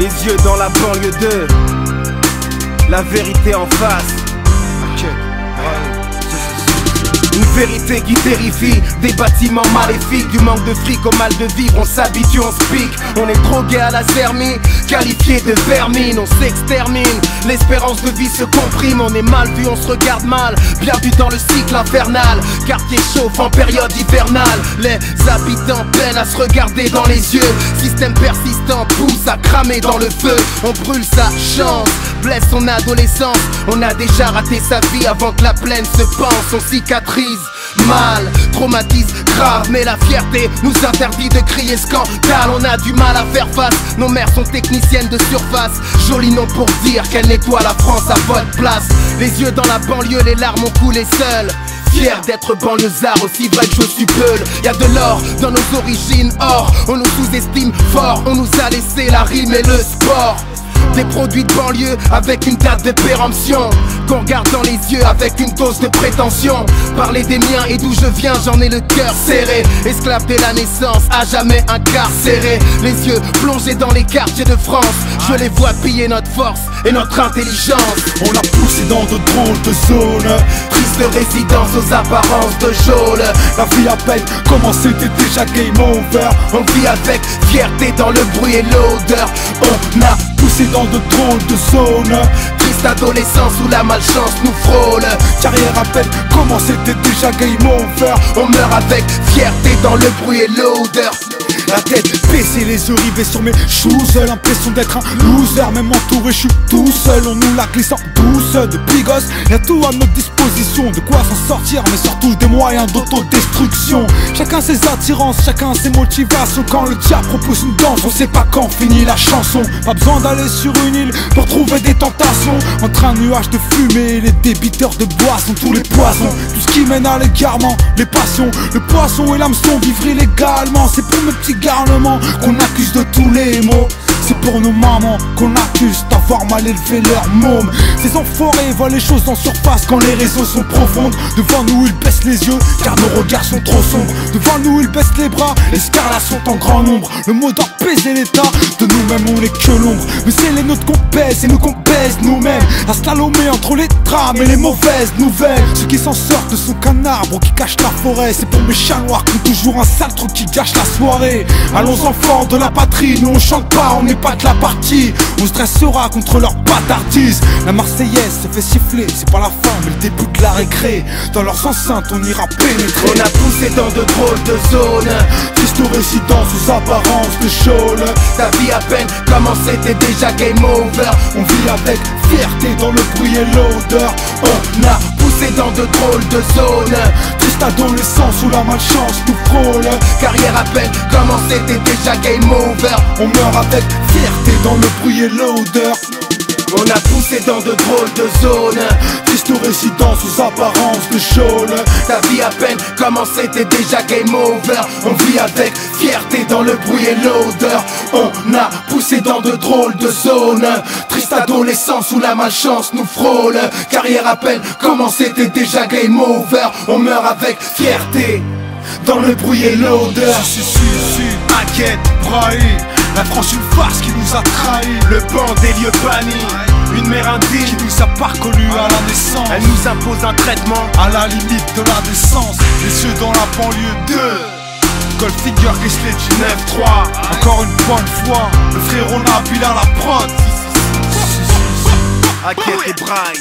les yeux dans la banlieue 2, la vérité en face. Une vérité qui terrifie, des bâtiments maléfiques, du manque de fric au mal de vivre, on s'habitue, on se pique. On est drogué à la zermie, qualifié de vermine, on s'extermine. L'espérance de vie se comprime, on est mal vu, on se regarde mal. Bienvenue dans le cycle infernal, quartier chauffe en période hivernale. Les habitants peinent à se regarder dans les yeux, système persistant pousse à cramer dans le feu. On brûle sa chance, blesse son adolescence, on a déjà raté sa vie avant que la plaine se pense. On cicatrise mal, traumatise grave, mais la fierté nous interdit de crier scandale. On a du mal à faire face, nos mères sont techniciennes de surface, joli nom pour dire qu'elles nettoient la France à votre place. Les yeux dans la banlieue, les larmes ont coulé seules, fier d'être banlieusard, aussi vrai que je suis peul. Y'a de l'or dans nos origines, or on nous sous-estime fort, on nous a laissé la rime et le sport. Des produits de banlieue avec une date de péremption, qu'on regarde dans les yeux avec une dose de prétention. Parler des miens et d'où je viens, j'en ai le cœur serré, esclave dès la naissance, à jamais incarcéré. Les yeux plongés dans les quartiers de France, je les vois piller notre force et notre intelligence. On a poussé dans de drôles de zones, triste résidence aux apparences de geôle. La vie à peine commencée, c'était déjà game over. On vit avec fierté dans le bruit et l'odeur. On a poussé dans de drôles de zones, triste adolescence où la malchance nous frôle. Carrière à peine commencée, c'était déjà game over. On meurt avec fierté dans le bruit et l'odeur. La tête baissée, les yeux rivés sur mes shoes, l'impression d'être un loser, même entouré je suis tout seul. On nous la glisse en douce, depuis gosse y'a tout à notre disposition, de quoi s'en sortir, mais surtout des moyens d'autodestruction. Chacun ses attirances, chacun ses motivations. Quand le diable propose une danse, on sait pas quand finit la chanson. Pas besoin d'aller sur une île pour trouver des tentations. Entre un nuage de fumée, les débiteurs de boissons, tous les poisons, tout ce qui mène à l'égarement, les passions. Le poisson et l'hameçon, vivre illégalement, c'est pour mes petits garnements qu'on accuse de tous les maux. C'est pour nos mamans qu'on accuse d'avoir mal élevé leur môme. Ces enfoirés voient les choses en surface quand les raisons sont profondes. Devant nous ils baissent les yeux car nos regards sont trop sombres. Devant nous ils baissent les bras, les scarlats sont en grand nombre. Le mot d'apaiser l'état, de nous-mêmes on n'est que l'ombre. Mais c'est les nôtres qu'on pèse et nous qu'on baise nous-mêmes, à slalomer entre les drames et les mauvaises nouvelles. Ceux qui s'en sortent ne sont qu'un arbre qui cache la forêt. C'est pour mes chats noirs qui ont toujours un sale truc qui gâche la soirée. Allons enfants de la patrie, nous on chante pas, on n'est pas de la partie. On se dressera contre leur bâtardise. La Marseillaise se fait siffler, c'est pas la fin mais le début de la récré. Dans leurs enceintes on ira pénétrer. On a poussé dans de drôles de zones, triste aux résidences aux apparences de chôle. Ta vie à peine commencée, t'es déjà game over. On vit avec fierté dans le bruit et l'odeur. On a poussé dans de drôles de zones, triste adolescence où la malchance nous frôle. Carrière à peine commencée, t'es déjà game over. On meurt avec fierté dans le bruit et l'odeur. On a poussé dans de drôles de zones, triste résidence aux apparences de chôle. Ta vie à peine commencée, t'es déjà game over. On vit avec fierté dans le bruit et l'odeur. On a poussé dans de drôles de zones, triste adolescence où la malchance nous frôle. Carrière à peine commencée, t'es déjà game over. On meurt avec fierté dans le bruit et l'odeur. Aketo, Brahi. La France une farce qui nous a trahi, le banc des lieux bannis, une mère indigne qui nous a pas reconnus à la naissance. Elle nous impose un traitement à la limite de la décence. Les yeux dans la banlieue 2, Gold Figure, Grisley du 9-3. Encore une bonne fois, le frérot Nabil à la prod. Aketo et Brahi.